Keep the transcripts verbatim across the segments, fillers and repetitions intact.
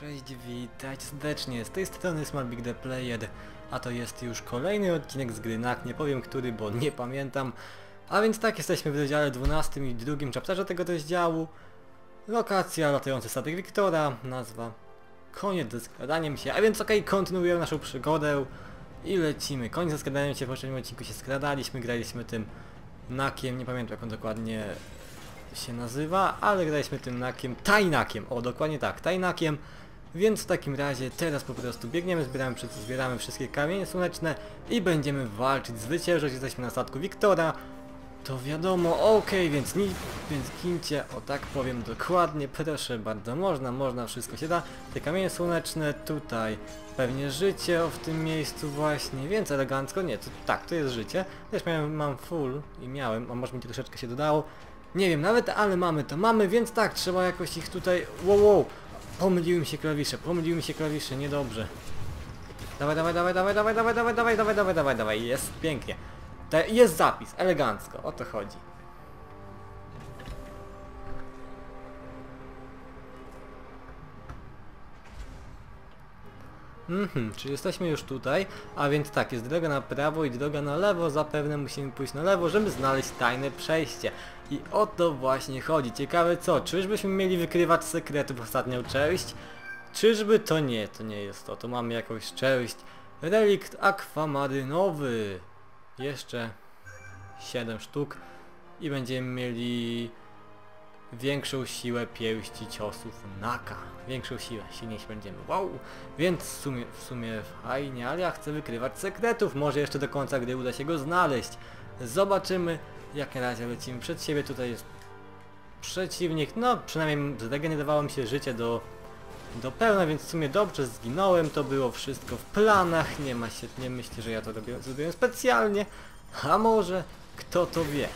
Cześć, witajcie serdecznie, z tej strony SmallBigThePlayer, a to jest już kolejny odcinek z gry Knack, nie powiem który, bo nie pamiętam. A więc tak, jesteśmy w rozdziale dwunastym i drugim chapterze tego rozdziału. Lokacja, latający statek Wiktora, nazwa, koniec ze skradaniem się, a więc okej, okay, kontynuujemy naszą przygodę i lecimy. Koniec ze skradaniem się, w poprzednim odcinku się skradaliśmy, graliśmy tym Knackiem, nie pamiętam jak on dokładnie się nazywa, ale graliśmy tym Knackiem, TAJNAKiem, o dokładnie tak, TAJNAKiem. Więc w takim razie teraz po prostu biegniemy, zbieramy, zbieramy wszystkie kamienie słoneczne i będziemy walczyć, zwyciężyć. Jesteśmy na statku Wiktora, to wiadomo, okej, okay, więc nic, więc gincie, o tak powiem dokładnie, proszę bardzo, można, można, wszystko się da. Te kamienie słoneczne, tutaj pewnie życie w tym miejscu właśnie, więc elegancko, nie, to, tak, to jest życie. Też miałem, mam full i miałem, a może mi troszeczkę się dodało, nie wiem nawet, ale mamy to, mamy, więc tak, trzeba jakoś ich tutaj, wow, wow. Pomyliły mi się klawisze, pomyliły mi się klawisze, niedobrze. Dawaj, dawaj, dawaj, dawaj, dawaj, dawaj, dawaj, dawaj, dawaj, dawaj, dawaj, dawaj, jest pięknie. Te, jest zapis, elegancko, o to chodzi. Mhm, czyli jesteśmy już tutaj, a więc tak, jest droga na prawo i droga na lewo, zapewne musimy pójść na lewo, żeby znaleźć tajne przejście. I o to właśnie chodzi, ciekawe co, czyżbyśmy mieli wykrywać sekrety w ostatnią część? Czyżby to nie, to nie jest to, to mamy jakąś część. Relikt akwamarynowy. Jeszcze siedem sztuk i będziemy mieli większą siłę pięści ciosów Knacka. Większą siłę, silniejsi będziemy. Wow! Więc w sumie, w sumie fajnie, ale ja chcę wykrywać sekretów. Może jeszcze do końca gdy uda się go znaleźć. Zobaczymy. Jak na razie lecimy przed siebie. Tutaj jest przeciwnik. No, przynajmniej zregenerowało mi się życie do, do pełna, więc w sumie dobrze zginąłem. To było wszystko w planach. Nie ma się, nie myślę, że ja to robię, zrobiłem specjalnie. A może... Kto to wie?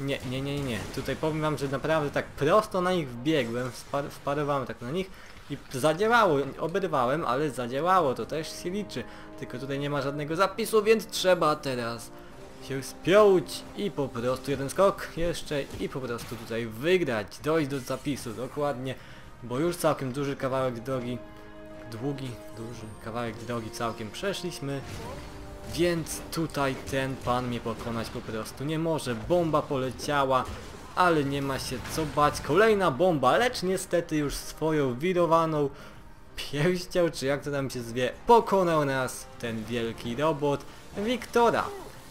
Nie, nie, nie, nie. Tutaj powiem wam, że naprawdę tak prosto na nich wbiegłem, spar wparowałem tak na nich i zadziałało, oberwałem, ale zadziałało, to też się liczy. Tylko tutaj nie ma żadnego zapisu, więc trzeba teraz się spiąć i po prostu jeden skok jeszcze i po prostu tutaj wygrać, dojść do zapisu, dokładnie, bo już całkiem duży kawałek drogi, długi, duży kawałek drogi całkiem przeszliśmy. Więc tutaj ten pan mnie pokonać po prostu nie może. Bomba poleciała, ale nie ma się co bać. Kolejna bomba, lecz niestety już swoją wirowaną pięścią, czy jak to tam się zwie, pokonał nas ten wielki robot Wiktora.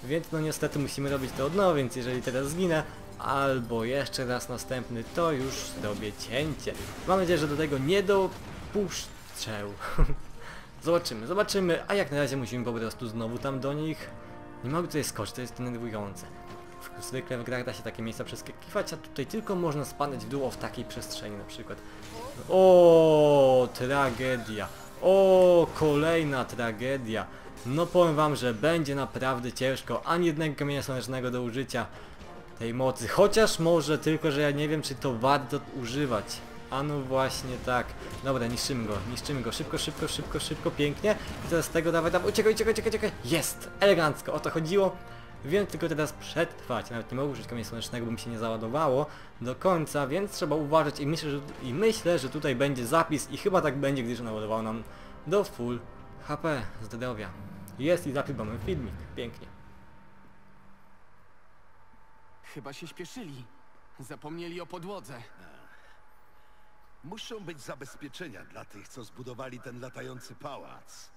Więc no niestety musimy robić to od nowa, więc jeżeli teraz zginę, albo jeszcze raz następny, to już zrobię cięcie. Mam nadzieję, że do tego nie dopuszczę. Zobaczymy, zobaczymy, a jak na razie musimy po prostu znowu tam do nich. Nie mogę tutaj skoczyć, to jest denerwujące. Zwykle w grach da się takie miejsca przeskakiwać, a tutaj tylko można spadać w dół o, w takiej przestrzeni na przykład. O, tragedia. O, kolejna tragedia. No powiem wam, że będzie naprawdę ciężko, ani jednego kamienia słonecznego do użycia tej mocy. Chociaż może, tylko że ja nie wiem, czy to warto używać. A no właśnie tak. Dobra, niszczymy go, niszczymy go. Szybko, szybko, szybko, szybko, pięknie. I teraz z tego dawaj, dawaj, uciekaj, uciekaj, uciekaj, uciekaj. Jest! Elegancko, o to chodziło. Więc tylko teraz przetrwać. Nawet nie mogę użyć kamienia słonecznego, bo mi się nie załadowało do końca, więc trzeba uważać. I myślę, że, i myślę, że tutaj będzie zapis i chyba tak będzie, gdyż naładował nam do full H P, zdrowia. Jest i zapis, mamy filmik. Pięknie. Chyba się śpieszyli. Zapomnieli o podłodze. Muszą być zabezpieczenia dla tych, co zbudowali ten latający pałac.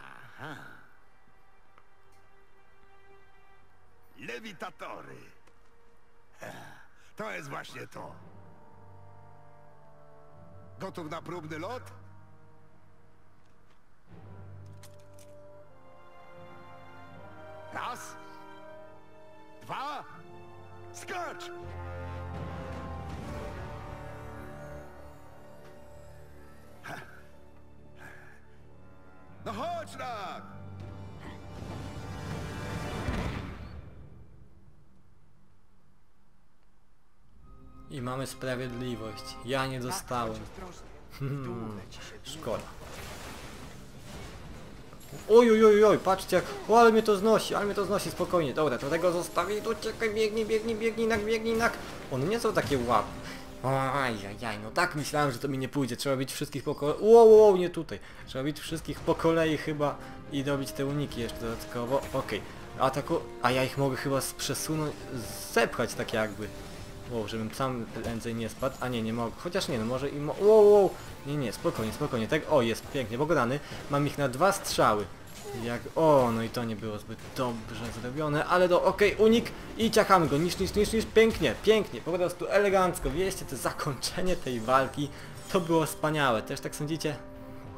Aha. Lewitatory. To jest właśnie to. Gotów na próbny lot? Raz. Dwa. Skacz! No chodź, Knack! I mamy sprawiedliwość. Ja nie dostałem. Hmm, szkoda. Oj, oj, oj, oj, patrzcie jak... O, ale mnie to znosi, ale mnie to znosi, spokojnie. Dobra, to tego zostawię. Tu czekaj, biegnij, biegnij, biegnij, nak, biegnij, nak. One nie są takie łapy. Ajajaj, no tak myślałem, że to mi nie pójdzie. Trzeba bić wszystkich po kolei. Wow, wow, nie tutaj. Trzeba bić wszystkich po kolei chyba i dobić te uniki jeszcze dodatkowo. Okej. Okay. Ataku... A ja ich mogę chyba przesunąć, zepchać tak jakby. Wow, żebym sam prędzej nie spadł. A nie, nie mogę. Chociaż nie, no może i... Mo wow, wow. Nie, nie, spokojnie, spokojnie. Tak, o, jest pięknie pogodany. Mam ich na dwa strzały. Jak... O, no i to nie było zbyt dobrze zrobione, ale do... Okej, okay, unik i ciachamy go. Nisz, nisz, nisz, nisz. Pięknie, pięknie. Po prostu elegancko. Wiecie, to zakończenie tej walki to było wspaniałe. Też tak sądzicie?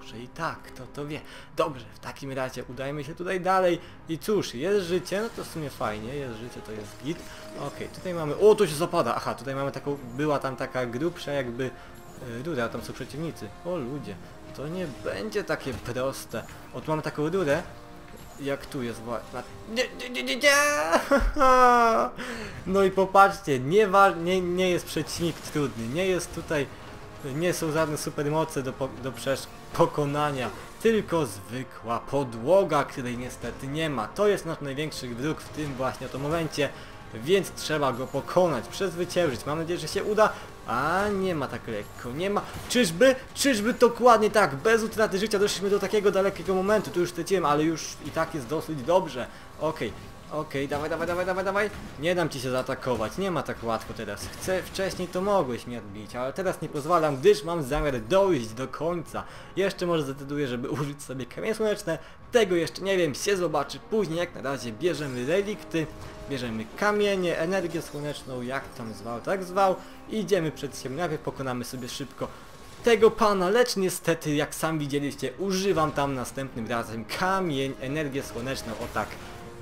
Może i tak, to to wie. Dobrze, w takim razie udajmy się tutaj dalej. I cóż, jest życie, no to w sumie fajnie. Jest życie, to jest git. Okej, okay, tutaj mamy... O, to się zapada. Aha, tutaj mamy taką... Była tam taka grubsza jakby... Rura, a tam są przeciwnicy. O ludzie. To nie będzie takie proste. Oto mamy taką rurę, jak tu jest właśnie. Nie, nie, nie, nie. No i popatrzcie, nie, nie, nie jest przeciwnik trudny, nie jest tutaj, nie są żadne supermoce do, po do przesz pokonania, tylko zwykła podłoga, której niestety nie ma. To jest nasz największy wróg w tym właśnie tym momencie, więc trzeba go pokonać, przezwyciężyć. Mam nadzieję, że się uda. A nie ma tak lekko, nie ma. Czyżby? Czyżby dokładnie tak, bez utraty życia doszliśmy do takiego dalekiego momentu. Tu już straciłem, ale już i tak jest dosyć dobrze. Okej, okay. okej, okay. dawaj, dawaj, dawaj, dawaj, dawaj. Nie dam ci się zaatakować, nie ma tak łatwo teraz. Chcę, wcześniej to mogłeś mnie odbić, ale teraz nie pozwalam, gdyż mam zamiar dojść do końca. Jeszcze może zdecyduję, żeby użyć sobie kamienie słoneczne. Tego jeszcze nie wiem, się zobaczy później. Jak na razie bierzemy relikty. Bierzemy kamienie, energię słoneczną, jak tam zwał, tak zwał. Idziemy przed siebie, najpierw pokonamy sobie szybko tego pana, lecz niestety, jak sam widzieliście, używam tam następnym razem kamień, energię słoneczną, o tak,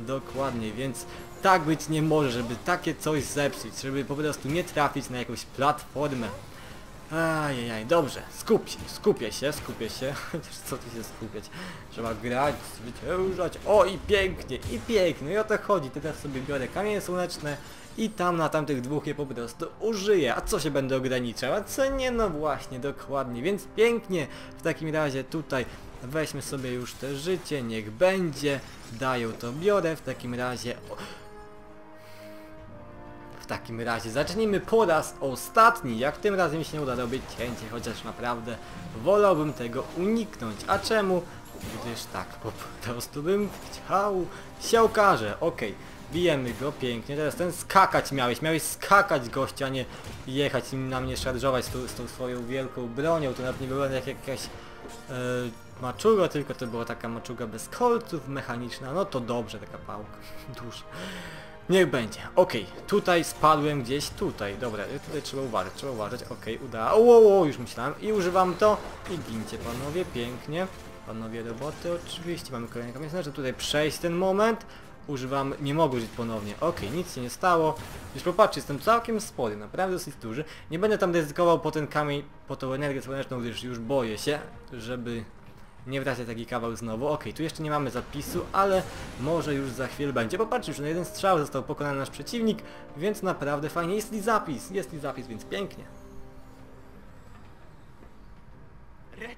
dokładnie, więc tak być nie może, żeby takie coś zepsuć, żeby po prostu nie trafić na jakąś platformę. Ajajaj, dobrze, skup się, skupię się, skupię się, co tu się skupiać, trzeba grać, zwyciężać, o i pięknie, i pięknie, i o to chodzi, teraz sobie biorę kamienie słoneczne i tam na tamtych dwóch je po prostu użyję, a co się będę ograniczał, a co nie, no właśnie, dokładnie, więc pięknie, w takim razie tutaj weźmy sobie już te życie, niech będzie, daję to, biorę, w takim razie... O. W takim razie zacznijmy po raz ostatni, jak tym razem mi się nie uda robić cięcie, chociaż naprawdę wolałbym tego uniknąć. A czemu? Gdyż tak po prostu bym chciał, się okaże. Okej, okay. Bijemy go pięknie, teraz ten skakać miałeś, miałeś skakać gościa, a nie jechać i na mnie szarżować z, tu, z tą swoją wielką bronią, to nawet nie wygląda jak jakaś... Yy, maczuga, tylko to była taka maczuga bez kolców, mechaniczna, no to dobrze, taka pałka, duża. Niech będzie, okej, okay. Tutaj spadłem gdzieś tutaj, dobra, tutaj trzeba uważać, trzeba uważać, okej, okay, uda, o, o, o, już myślałem i używam to i gincie panowie, pięknie, panowie roboty oczywiście, mamy kolejne kamienie, znaczy tutaj przejść ten moment, używam, nie mogę użyć ponownie, okej, okay, nic się nie stało, już popatrzcie, jestem całkiem spory, naprawdę dosyć duży, nie będę tam ryzykował po ten kamień, po tą energię słoneczną, gdyż już boję się, żeby... Nie wracaj taki kawał znowu. Okej, okay, tu jeszcze nie mamy zapisu, ale może już za chwilę będzie. Popatrzcie, już na jeden strzał został pokonany nasz przeciwnik, więc naprawdę fajnie. Jest i zapis, jest i zapis, więc pięknie. Rety,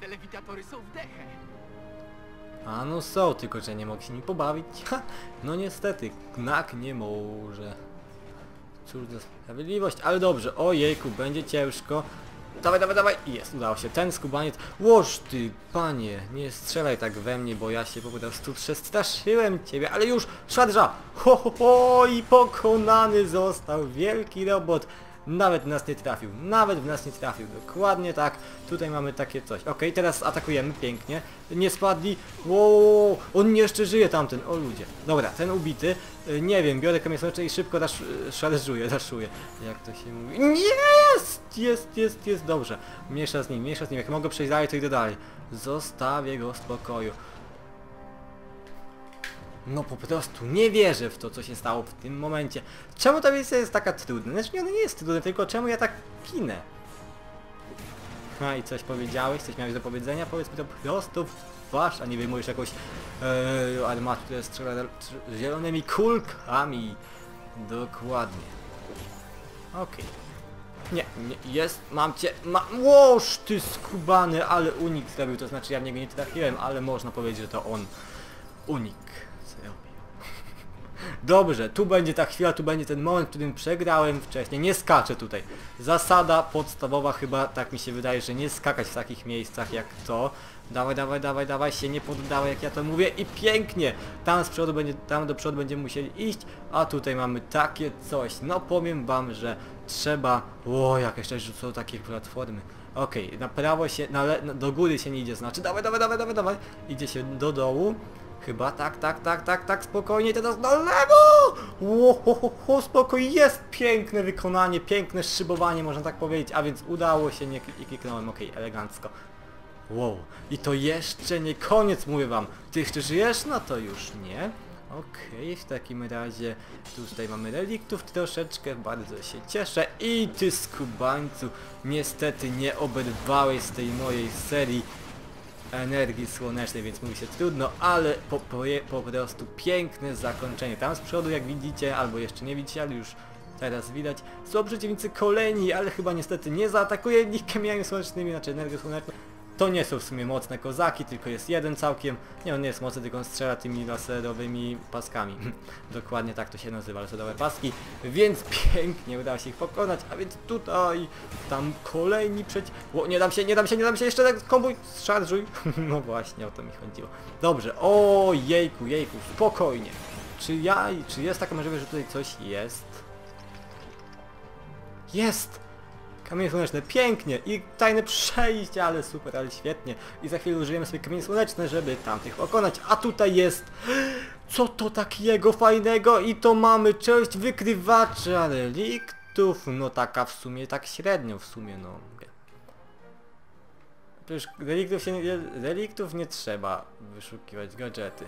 telewitatory są w dechę. A no są, tylko że nie mogę się nim pobawić. Ha, no niestety, Knack nie może. Cóż za sprawiedliwość, ale dobrze. Ojejku, będzie ciężko. Dawaj, dawaj, dawaj! Jest, udało się. Ten skubaniec... Łoż ty, panie! Nie strzelaj tak we mnie, bo ja się po prostu przestraszyłem ciebie, ale już! Szadrza! Ho, ho, ho! I pokonany został wielki robot! Nawet w nas nie trafił, nawet w nas nie trafił, dokładnie tak, tutaj mamy takie coś. Okej, okay, teraz atakujemy, pięknie, nie spadli, wow, on jeszcze żyje tamten, o ludzie. Dobra, ten ubity, nie wiem, biorę kamień słoneczny i szybko dasz, szarżuję, daszuję, jak to się mówi, jest, jest, jest, jest, dobrze, mniejsza z nim, mniejsza z nim, jak mogę przejść dalej, to idę dalej, zostawię go w spokoju. No po prostu nie wierzę w to, co się stało w tym momencie. Czemu ta misja jest taka trudna? Znaczy nie, ona nie jest trudna, tylko czemu ja tak kinę? A i coś powiedziałeś, coś miałeś do powiedzenia? Powiedz mi to po prostu w twarz, a nie wyjmujesz jakąś yy, armatę, która strzela zielonymi kulkami. Dokładnie. Okej. Okay. Nie, nie, jest, mam cię, ma... Łoż ty skubany, ale unik zrobił, to znaczy ja w niego nie trafiłem, ale można powiedzieć, że to on unik. Dobrze, tu będzie ta chwila, tu będzie ten moment, w którym przegrałem wcześniej. Nie skaczę tutaj. Zasada podstawowa chyba, tak mi się wydaje, że nie skakać w takich miejscach jak to. Dawaj, dawaj, dawaj, dawaj, się nie poddawaj, jak ja to mówię. I pięknie! Tam z przodu będzie, tam do przodu będziemy musieli iść, a tutaj mamy takie coś. No powiem wam, że trzeba... O, jakieś też rzucą takie platformy. Okej, okay, na prawo się, na le... do góry się nie idzie, znaczy dawaj, dawaj, dawaj, dawaj, dawaj. Idzie się do dołu. Chyba tak, tak, tak, tak, tak, spokojnie, teraz na lewo! Ło, ho, ho, ho, spokojnie, jest piękne wykonanie, piękne szybowanie, można tak powiedzieć, a więc udało się, nie kliknąłem, okej, okay, elegancko. Wow, i to jeszcze nie koniec, mówię wam. Ty jeszcze żyjesz? No to już nie. Okej, okay, w takim razie tutaj mamy reliktów troszeczkę, bardzo się cieszę. I ty skubańcu, niestety nie oberwałeś z tej mojej serii energii słonecznej, więc mówi się trudno, ale po, po prostu piękne zakończenie. Tam z przodu, jak widzicie, albo jeszcze nie widzicie, ale już teraz widać, są przeciwnicy kolejni, ale chyba niestety nie zaatakuje nich kamieniami słonecznymi, znaczy energią słoneczną. To nie są w sumie mocne kozaki, tylko jest jeden całkiem. Nie, on nie jest mocny, tylko on strzela tymi laserowymi paskami. Dokładnie tak to się nazywa, laserowe paski. Więc pięknie udało się ich pokonać, a więc tutaj, tam kolejni przeciw... O, nie dam się, nie dam się, nie dam się, jeszcze tak kombuj, szarżuj. No właśnie, o to mi chodziło. Dobrze, o jejku, jejku, spokojnie. Czy ja, czy jest taka możliwość, że tutaj coś jest? Jest! Kamienie słoneczne, pięknie i tajne przejście, ale super, ale świetnie. I za chwilę użyjemy sobie kamienie słoneczne, żeby tamtych pokonać, a tutaj jest... Co to takiego fajnego? I to mamy część wykrywacza reliktów, no taka w sumie, tak średnio w sumie, no. Przecież reliktów, się nie, reliktów nie trzeba wyszukiwać, gadżety.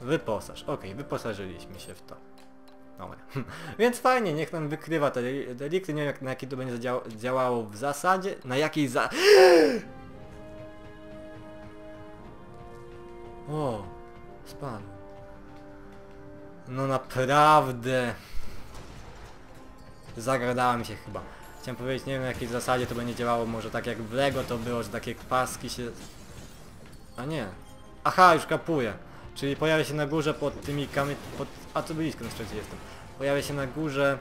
Wyposaż, okej, okay, wyposażyliśmy się w to. Dobra. Więc fajnie, niech nam wykrywa te relikty, nie wiem jak, na jakie to będzie działało, działało w zasadzie, na jakiej za... O, spadł. No naprawdę... Zagadała mi się chyba. Chciałem powiedzieć, nie wiem na jakiej zasadzie to będzie działało, może tak jak w Lego to było, że takie paski się... A nie. Aha, już kapuję. Czyli pojawia się na górze pod tymi kamieniami... Pod... A tu blisko na szczęście jestem. Pojawia się na górze...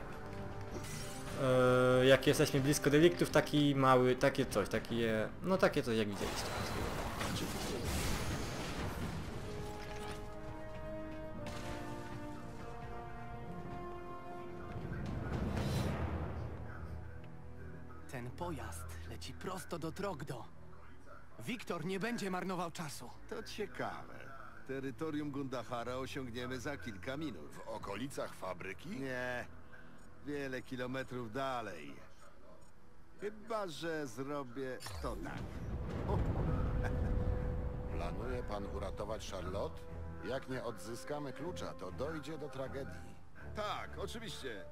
Yy, jak jesteśmy blisko reliktów, taki mały... Takie coś, takie... No takie coś jak widzieliście. Ten pojazd leci prosto do Trogdo. Wiktor nie będzie marnował czasu. To ciekawe. Terytorium Gundahara osiągniemy za kilka minut. W okolicach fabryki? Nie. Wiele kilometrów dalej. Chyba że zrobię to tak. O. Planuje pan uratować Charlotte? Jak nie odzyskamy klucza, to dojdzie do tragedii. Tak, oczywiście.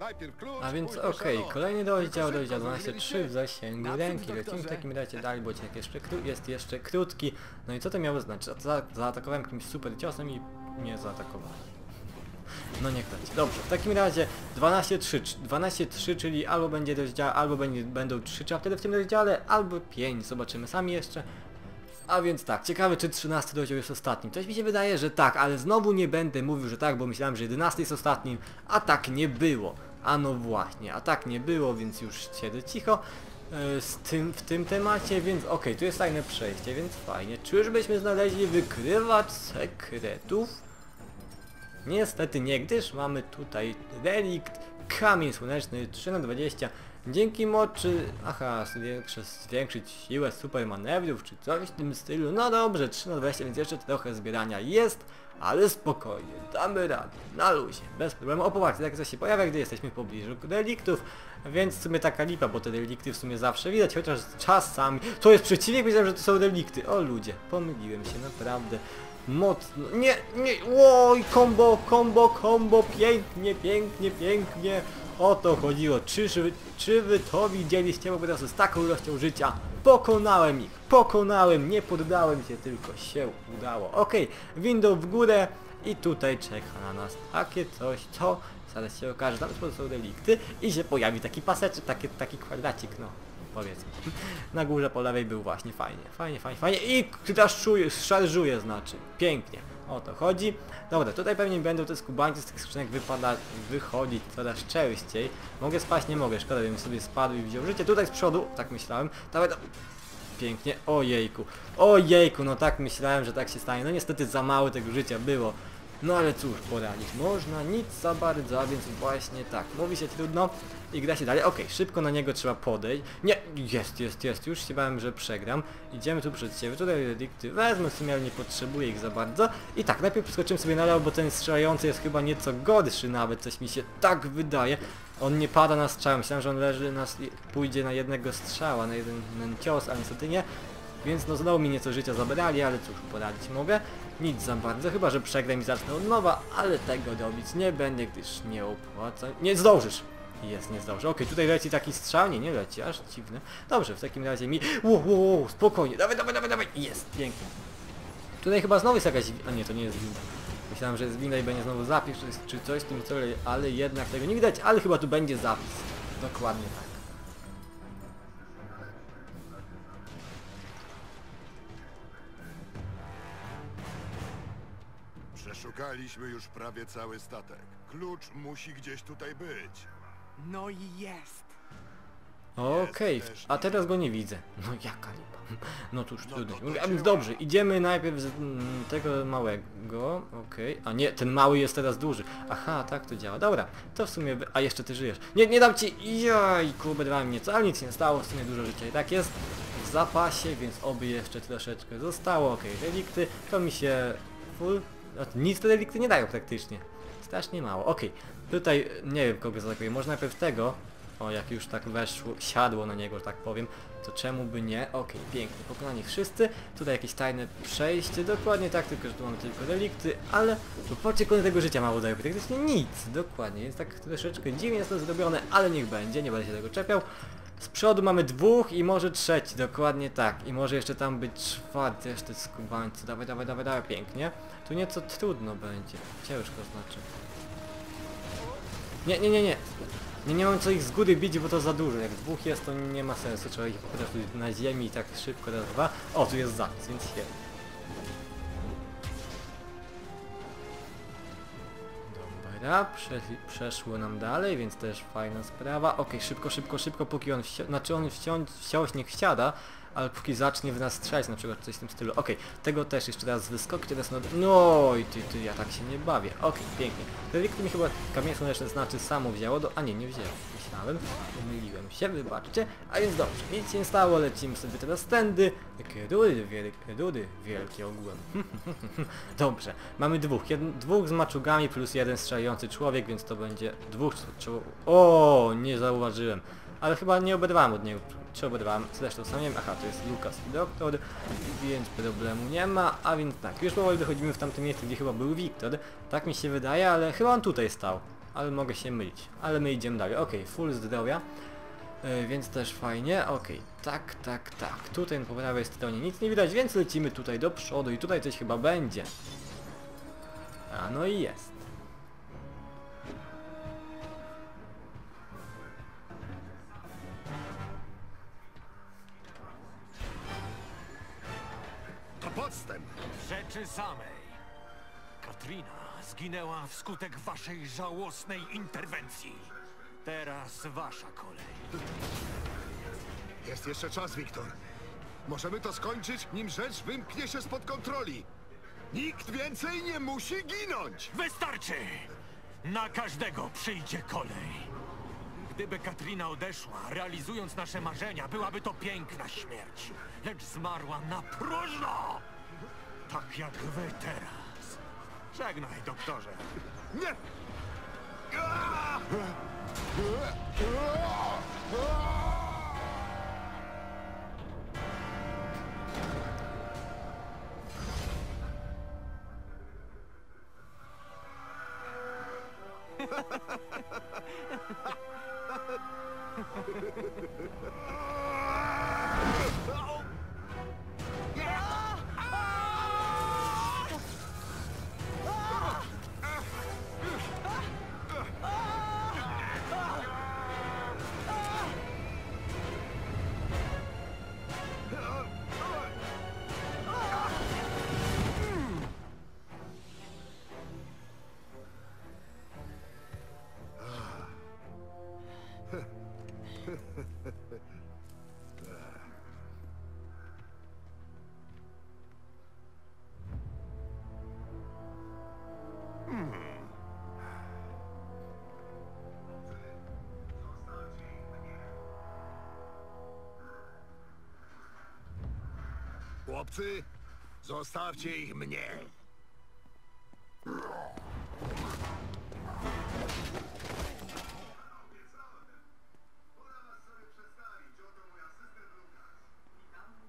Najpierw klucz. A więc okej, okay, kolejny rozdział, rozdział dwanaście trzy w zasięgu ręki. Lecimy w takim razie dalej, bo jest jeszcze, jest jeszcze krótki. No i co to miało znaczyć? Za zaatakowałem kimś super ciosem i mnie zaatakowali. No niech będzie. Dobrze, w takim razie dwanaście trzy, czyli albo będzie rozdział, albo będzie, będą trzy chaptery w tym rozdziale, albo pięć. Zobaczymy sami jeszcze. A więc tak, ciekawe czy trzynasty rozdział jest ostatnim. Coś mi się wydaje, że tak, ale znowu nie będę mówił, że tak, bo myślałem, że jedenasty jest ostatnim, a tak nie było. A no właśnie, a tak nie było, więc już siedzę cicho yy, z tym, w tym temacie, więc okej, okay, tu jest tajne przejście, więc fajnie. Czyżbyśmy znaleźli wykrywacz sekretów? Niestety nie, gdyż mamy tutaj relikt, kamień słoneczny trzy na dwadzieścia. Dzięki moczy... Aha, zwiększyć siłę super manewrów czy coś w tym stylu. No dobrze, trzy na dwadzieścia, więc jeszcze trochę zbierania jest, ale spokojnie, damy radę, na luzie, bez problemu. O popatrzcie, jak coś się pojawia, gdy jesteśmy w pobliżu reliktów, więc w sumie taka lipa, bo te relikty w sumie zawsze widać, chociaż czasami... To jest przeciwnik, myślałem, że to są relikty. O ludzie, pomyliłem się naprawdę. Mocno, nie, nie, oj, kombo, kombo, kombo, pięknie, pięknie, pięknie. O to chodziło, czy, czy wy to widzieliście, bo teraz z taką ilością życia pokonałem ich, pokonałem, nie poddałem się, tylko się udało. Okej, okay, window w górę i tutaj czeka na nas takie coś, co zaraz się okaże, tam są relikty i się pojawi taki paseczek, taki, taki kwadracik, no. powiedzmy. Na górze po lewej był właśnie fajnie, fajnie, fajnie, fajnie i klaszczuje, szarżuje znaczy, pięknie. O to chodzi. Dobra, tutaj pewnie będą te skubańce z tych skrzynek wypada, wychodzić coraz częściej. Mogę spaść? Nie mogę, szkoda, bym sobie spadł i wziął życie. Tutaj z przodu, tak myślałem. Dawaj, do... Pięknie, ojejku, ojejku, no tak myślałem, że tak się stanie. No niestety za mało tego życia było. No ale cóż, poradzić można, nic za bardzo, a więc właśnie tak, mówi się trudno i gra się dalej. Okej, okay, szybko na niego trzeba podejść. Nie, jest, jest, jest, już się bałem, że przegram. Idziemy tu przed siebie, tutaj redikty wezmę, w sumie nie potrzebuję ich za bardzo. I tak, najpierw skoczymy sobie na lewo, bo ten strzelający jest chyba nieco gorszy nawet, coś mi się tak wydaje. On nie pada na strzał, myślałem, że on leży, na, pójdzie na jednego strzała, na jeden cios, a niestety nie. Więc no znowu mi nieco życia zabrali, ale cóż, poradzić mogę. Nic za bardzo, chyba że przegram i zacznę od nowa, ale tego robić nie będę, gdyż nie opłaca... Nie zdążysz! Jest, nie zdążę. Okej, tutaj leci taki strzał, nie, nie leci, aż dziwne. Dobrze, w takim razie mi... Wow, wow, wow, spokojnie, dawaj, dawaj, dawaj, dawaj! Jest, pięknie. Tutaj chyba znowu jest jakaś... A nie, to nie jest winda. Myślałem, że jest winda i będzie znowu zapis, czy coś w tym celu, ale jednak tego nie widać, ale chyba tu będzie zapis. Dokładnie tak. Szukaliśmy już prawie cały statek. Klucz musi gdzieś tutaj być. No i jest. Okej, okay, a teraz go nie widzę. No jaka lipa. No cóż, no trudno. A więc dobrze, idziemy najpierw z m, tego małego. Okej, okay. A nie, ten mały jest teraz duży. Aha, tak to działa. Dobra, to w sumie... A jeszcze ty żyjesz. Nie, nie dam ci... Jajku, oberwałem nieco, ale nic się nie stało. W sumie dużo życia i tak jest w zapasie, więc oby jeszcze troszeczkę zostało. Okej, okay, relikty, to mi się... Full... Nic te delikty nie dają praktycznie. Strasznie mało. Okej. Okay. Tutaj nie wiem kogo zaatakuje. Może najpierw tego. O, jak już tak weszło, siadło na niego, że tak powiem. To czemu by nie? Okej, okay, pięknie. Pokonani wszyscy. Tutaj jakieś tajne przejście. Dokładnie tak, tylko że tu mamy tylko delikty. Ale popatrzcie, koniec tego życia mało dają. Praktycznie nic. Dokładnie. Więc tak troszeczkę dziwnie jest to zrobione, ale niech będzie. Nie będę się tego czepiał. Z przodu mamy dwóch i może trzeci, dokładnie tak. I może jeszcze tam być czwarty, też te skubańcy. Dawaj, dawaj, dawaj, dawaj, pięknie. Tu nieco trudno będzie, ciężko znaczy. Nie, nie, nie, nie. Nie, nie mam co ich z góry bić, bo to za dużo. Jak dwóch jest, to nie ma sensu. Trzeba ich po prostu na ziemi i tak szybko raz, dwa. O, tu jest zapis, więc świetnie. Prze przeszło nam dalej, więc też fajna sprawa. Okej, okay, szybko, szybko, szybko, póki on wsi znaczy on wsiądź, wsiąść niech wsiada, ale póki zacznie w nas strzelać, na przykład coś w tym stylu. Okej, okay, tego też jeszcze raz wyskok, teraz no... No i ty, ty, ja tak się nie bawię. Okej, okay, pięknie. Relikty mi chyba kamień jeszcze znaczy samo wzięło do... A nie, nie wzięło. Myślałem, pomyliłem się, wybaczcie. A więc dobrze, nic się nie stało, lecimy sobie teraz tędy. Takie rury, wielkie, rury, wielkie ogółem. Dobrze, mamy dwóch. Jedn dwóch z maczugami plus jeden strzelający człowiek, więc to będzie dwóch człowiek. O, nie zauważyłem. Ale chyba nie oberwałem od niego, czy oberwałem, zresztą sam nie wiem, aha, to jest Lukas i Doktor, więc problemu nie ma, a więc tak, już powoli dochodzimy w tamtym miejscu, gdzie chyba był Wiktor, tak mi się wydaje, ale chyba on tutaj stał, ale mogę się mylić, ale my idziemy dalej, okej, okay, full zdrowia, yy, więc też fajnie, okej, okay, tak, tak, tak, tutaj po prawej stronie nic nie widać, więc lecimy tutaj do przodu i tutaj coś chyba będzie, a no i jest. Podstęp! Rzeczy samej. Katrina zginęła wskutek waszej żałosnej interwencji. Teraz wasza kolej. Jest jeszcze czas, Wiktor. Możemy to skończyć, nim rzecz wymknie się spod kontroli. Nikt więcej nie musi ginąć! Wystarczy! Na każdego przyjdzie kolej. Gdyby Katrina odeszła, realizując nasze marzenia, byłaby to piękna śmierć. Lecz zmarła na próżno! Tak jak wy teraz. Żegnaj, doktorze. Nie! Chłopcy, zostawcie ich mnie.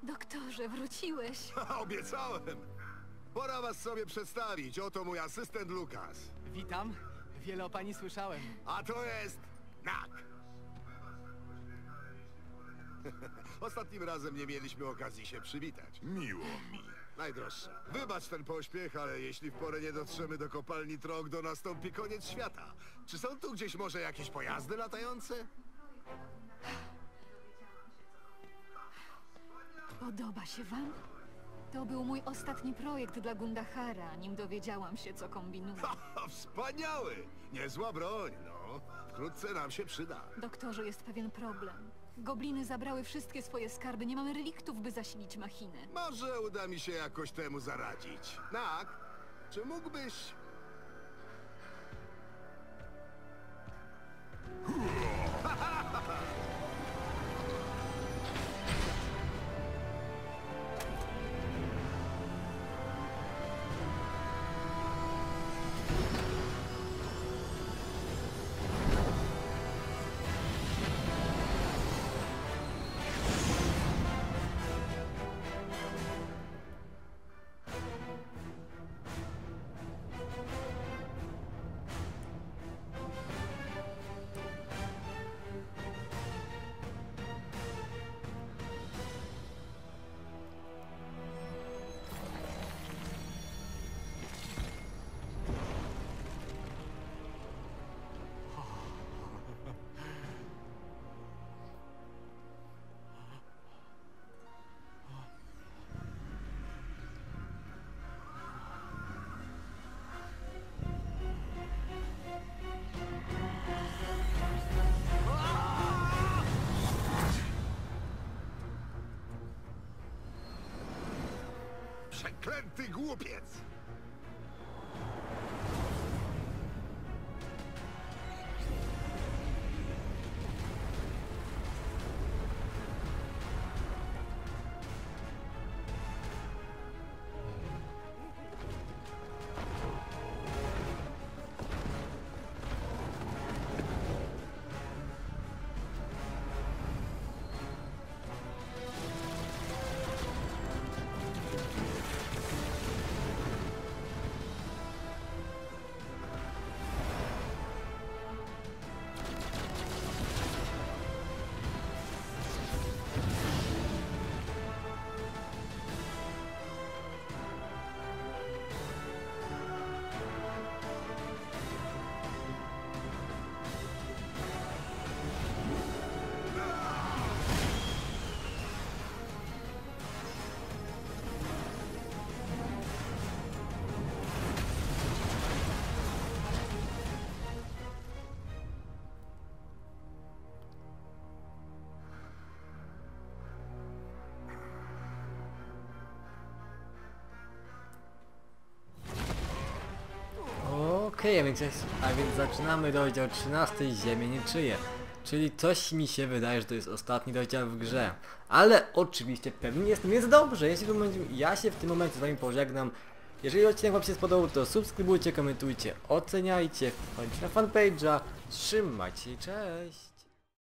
Doktorze, wróciłeś. Obiecałem. Pora was sobie przedstawić. Oto mój asystent Lukas. Witam. Wiele o pani słyszałem. A to jest Knack. Ostatnim razem nie mieliśmy okazji się przywitać. Miło mi. Najdroższa, wybacz ten pośpiech, ale jeśli w porę nie dotrzemy do kopalni Trogdo, nastąpi koniec świata. Czy są tu gdzieś może jakieś pojazdy latające? Podoba się wam? To był mój ostatni projekt dla Gundahara, nim dowiedziałam się, co kombinuję. Wspaniały! Niezła broń, no. Wkrótce nam się przyda. Doktorze, jest pewien problem. Gobliny zabrały wszystkie swoje skarby, nie mamy reliktów, by zasilić machinę. Może uda mi się jakoś temu zaradzić. Tak? Czy mógłbyś... Przeklęty głupiec! Okej, okay, a, a więc zaczynamy rozdział trzynasty, Ziemię nie czyje. Czyli coś mi się wydaje, że to jest ostatni rozdział w grze. Ale oczywiście pewnie jest, jest dobrze. Jeśli w momencie, ja się w tym momencie z wami pożegnam. Jeżeli odcinek wam się spodobał, to subskrybujcie, komentujcie, oceniajcie, wchodźcie na fanpage'a. Trzymajcie, cześć!